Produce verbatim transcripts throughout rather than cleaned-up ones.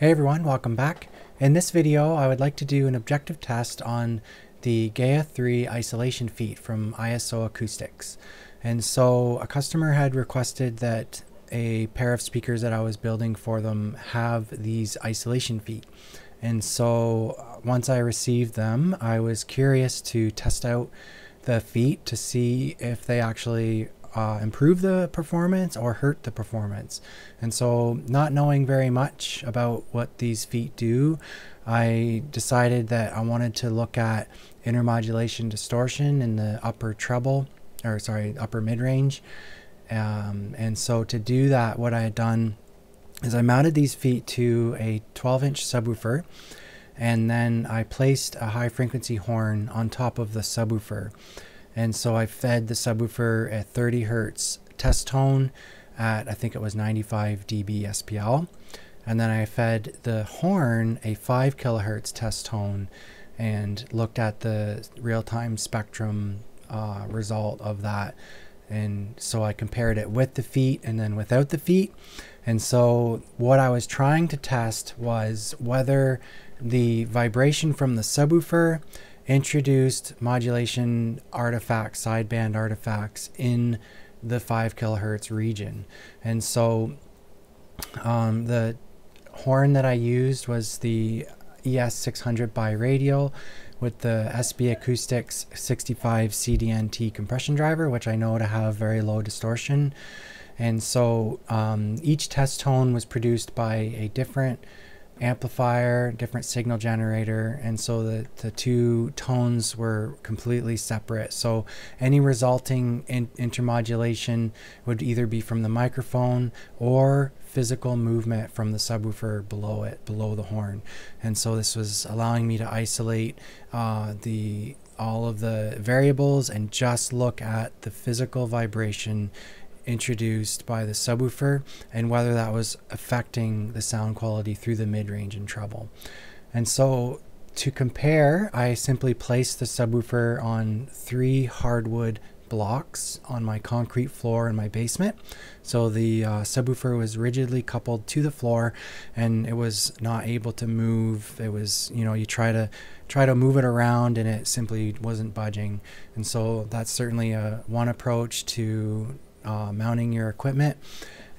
Hey everyone, welcome back. In this video I would like to do an objective test on the GAIA three isolation feed from I S O Acoustics. And so a customer had requested that a pair of speakers that I was building for them have these isolation feet. And so once I received them, I was curious to test out the feet to see if they actually Uh, improve the performance or hurt the performance. And so, not knowing very much about what these feet do, I decided that I wanted to look at intermodulation distortion in the upper treble, or sorry, upper mid-range. Um, and so to do that, what I had done is I mounted these feet to a twelve inch subwoofer, and then I placed a high frequency horn on top of the subwoofer. And so I fed the subwoofer a thirty hertz test tone at, I think it was ninety-five D B S P L. And then I fed the horn a five kilohertz test tone and looked at the real-time spectrum uh, result of that. And so I compared it with the feet and then without the feet. And so what I was trying to test was whether the vibration from the subwoofer introduced modulation artifacts, sideband artifacts in the five kilohertz region. And so um, the horn that I used was the E S six hundred by Radial with the S B Acoustics sixty-five C D N T compression driver, which I know to have very low distortion. And so um, each test tone was produced by a different amplifier, different signal generator, and so the, the two tones were completely separate. So any resulting in intermodulation would either be from the microphone or physical movement from the subwoofer below it, below the horn. And so this was allowing me to isolate uh, the all of the variables and just look at the physical vibration introduced by the subwoofer and whether that was affecting the sound quality through the mid-range and treble. And so to compare, I simply placed the subwoofer on three hardwood blocks on my concrete floor in my basement. So the uh, subwoofer was rigidly coupled to the floor and it was not able to move. It was, you know, you try to try to move it around and it simply wasn't budging. And so that's certainly a one approach to Uh, mounting your equipment.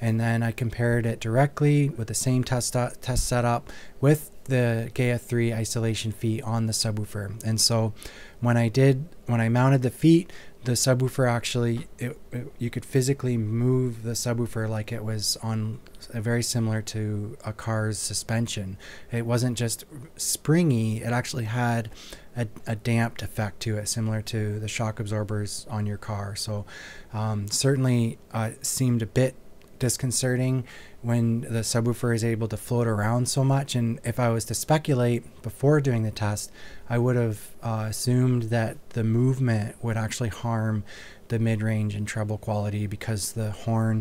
And then I compared it directly with the same test uh, test setup with the GAIA three isolation feet on the subwoofer. And so when I did when I mounted the feet, the subwoofer actually it, it, you could physically move the subwoofer like it was on a very similar to a car's suspension. It wasn't just springy, it actually had A, a damped effect to it, similar to the shock absorbers on your car. So um, certainly uh, seemed a bit disconcerting when the subwoofer is able to float around so much. And if I was to speculate before doing the test, I would have uh, assumed that the movement would actually harm the mid-range and treble quality because the horn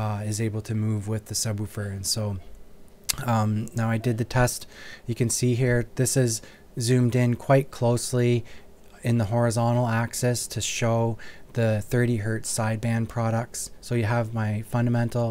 uh, is able to move with the subwoofer. And so um, now I did the test. You can see here, this is zoomed in quite closely in the horizontal axis to show the thirty hertz sideband products. So you have my fundamental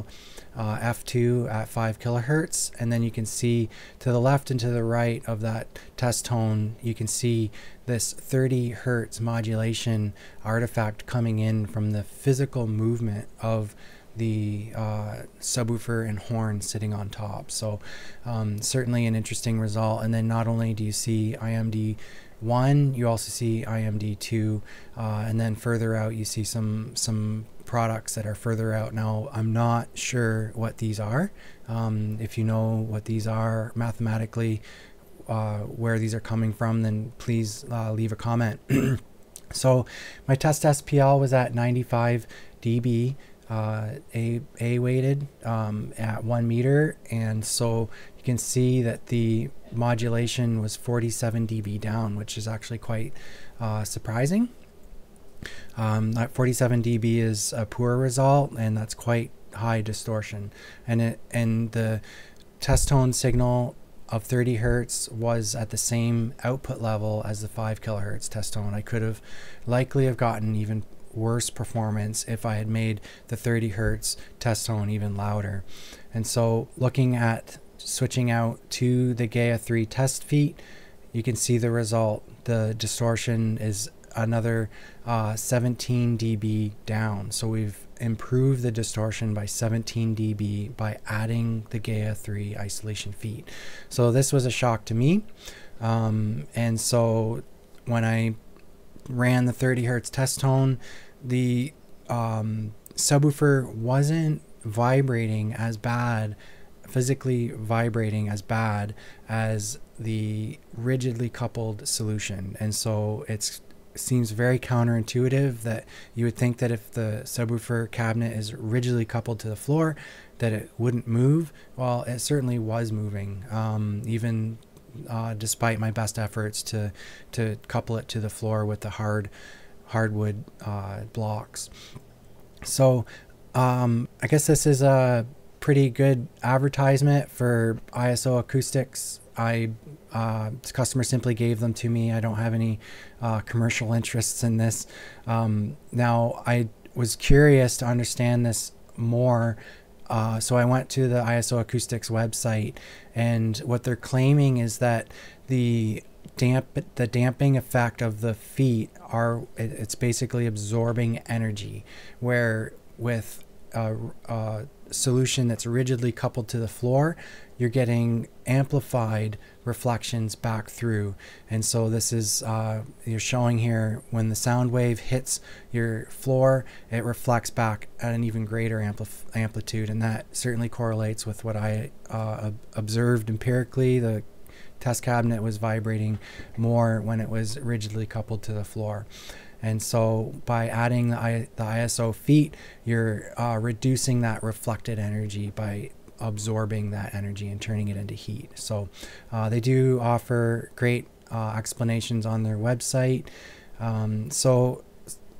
uh, F two at five kilohertz, and then you can see to the left and to the right of that test tone, you can see this thirty hertz modulation artifact coming in from the physical movement of the uh, subwoofer and horn sitting on top. So um, certainly an interesting result. And then not only do you see I M D one, you also see I M D two, uh, and then further out you see some some products that are further out. Now I'm not sure what these are. Um, if you know what these are mathematically, uh, where these are coming from, then please uh, leave a comment. So my test S P L was at ninety-five D B. Uh, a, a weighted um, at one meter, and so you can see that the modulation was forty-seven D B down, which is actually quite uh, surprising. Um, that forty-seven D B is a poor result, and that's quite high distortion. And it and the test tone signal of thirty hertz was at the same output level as the five kilohertz test tone. I could have likely have gotten even worse performance if I had made the thirty hertz test tone even louder. And so looking at Switching out to the GAIA three test feet, you can see the result. The distortion is another uh, seventeen D B down. So we've improved the distortion by seventeen D B by adding the GAIA three isolation feet. So this was a shock to me. Um, and so when I ran the thirty hertz test tone, the um, subwoofer wasn't vibrating as bad, physically vibrating as bad as the rigidly coupled solution. And so it's seems very counterintuitive that you would think that if the subwoofer cabinet is rigidly coupled to the floor that it wouldn't move. Well, it certainly was moving, um, even uh, despite my best efforts to to couple it to the floor with the hard hardwood uh, blocks. So um, I guess this is a pretty good advertisement for I S O Acoustics. I uh, the customer simply gave them to me. I don't have any uh, commercial interests in this. Um, now I was curious to understand this more, uh, so I went to the I S O Acoustics website, and what they're claiming is that the damp the damping effect of the feet are it, it's basically absorbing energy, where with a, a solution that's rigidly coupled to the floor, you're getting amplified reflections back through. And so this is uh, you're showing here when the sound wave hits your floor, it reflects back at an even greater ampli amplitude, and that certainly correlates with what I uh, observed empirically. The test cabinet was vibrating more when it was rigidly coupled to the floor. And so by adding the, I, the I S O feet, you're uh, reducing that reflected energy by absorbing that energy and turning it into heat. So uh, they do offer great uh, explanations on their website. Um, so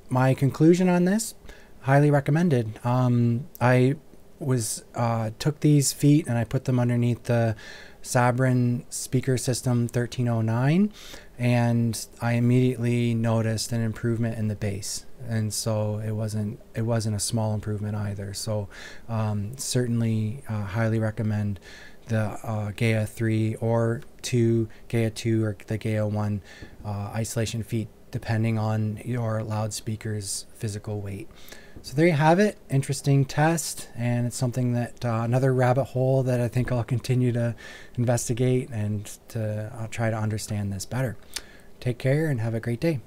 my conclusion on this, highly recommended. Um, I was uh, took these feet and I put them underneath the Sabrin speaker system thirteen oh nine, and I immediately noticed an improvement in the bass, and so it wasn't it wasn't a small improvement either. So um, certainly uh, highly recommend the uh, GAIA three or two, GAIA two or the GAIA one uh, isolation feet, depending on your loudspeaker's physical weight. So there you have it, interesting test, and it's something that uh, another rabbit hole that I think I'll continue to investigate and to uh, try to understand this better. Take care and have a great day.